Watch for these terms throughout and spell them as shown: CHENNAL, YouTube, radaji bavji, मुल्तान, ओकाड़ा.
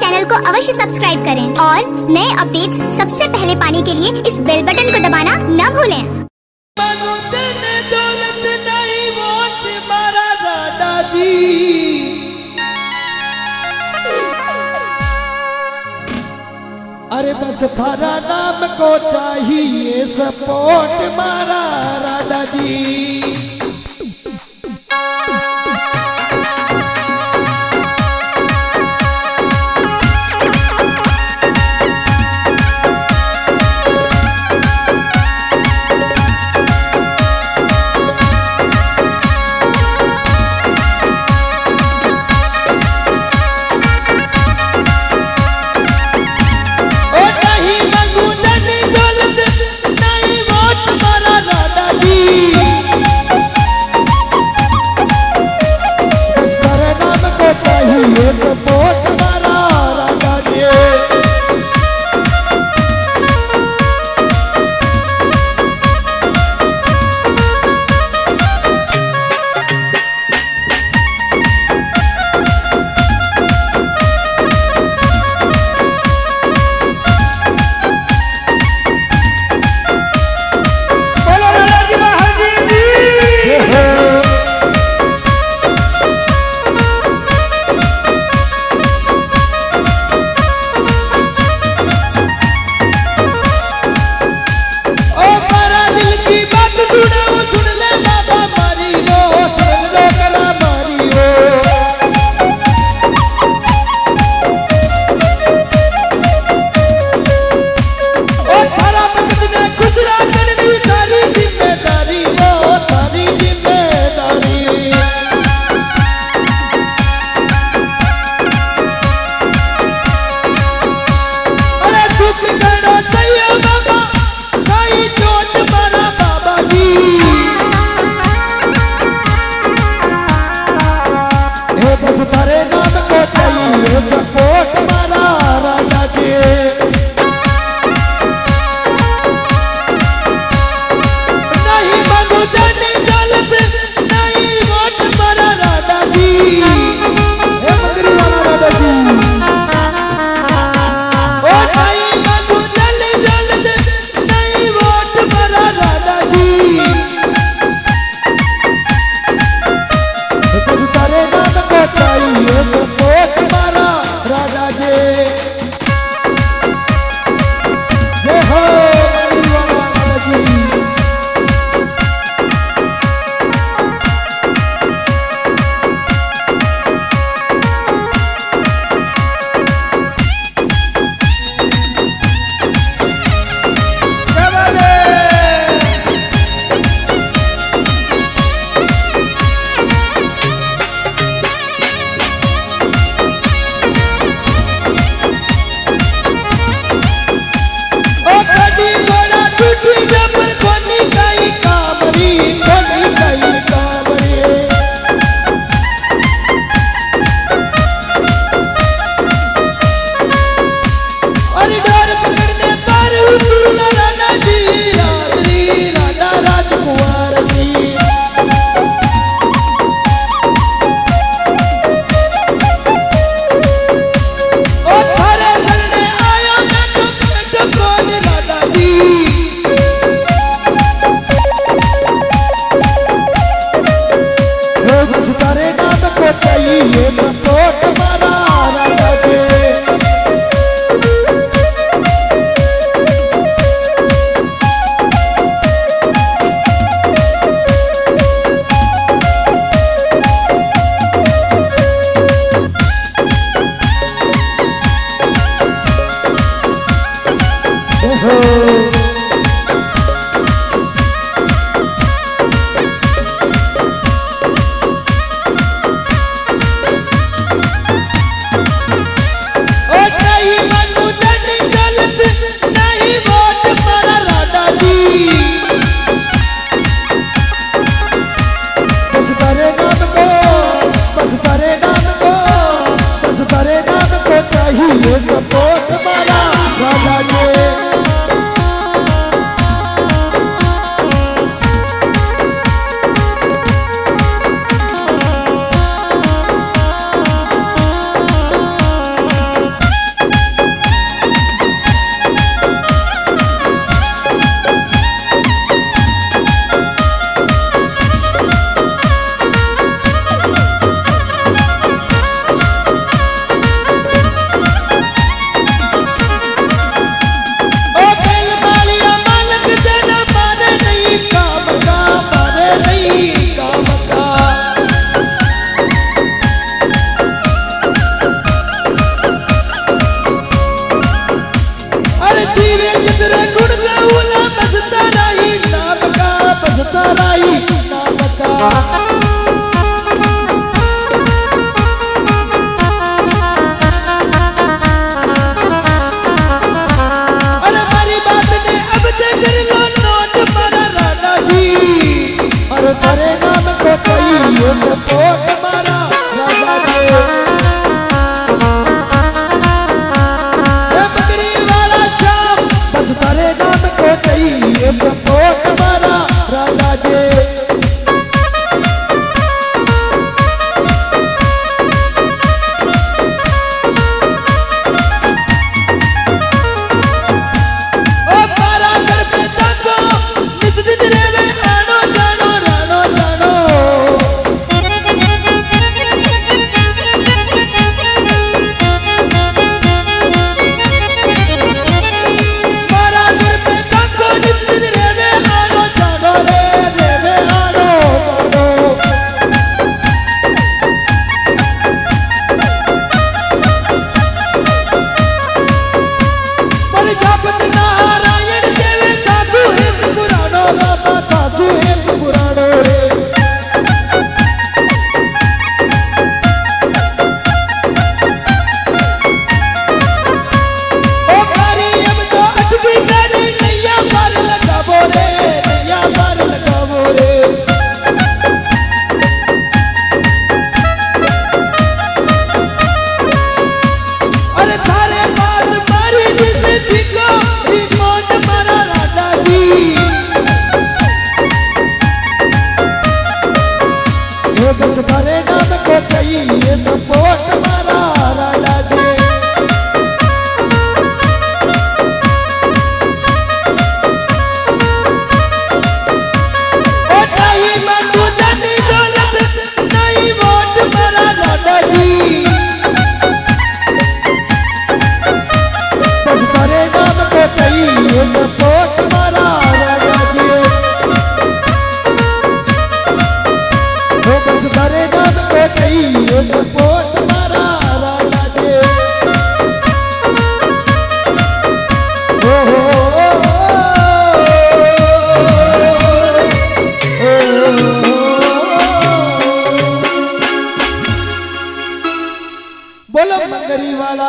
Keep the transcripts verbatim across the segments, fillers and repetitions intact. Channel को अवश्य subscribe करें और नए अपडेट्स सबसे पहले पाने के लिए इस बेल बटन को दबाना न भूलें। अरे बस थारा नाम को चाहिए सपोर्ट मारा राधा जी।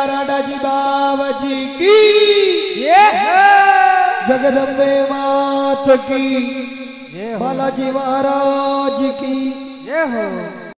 राडाजी बावजी की जगदम्बे मात की बालाजी महाराज की जय हो।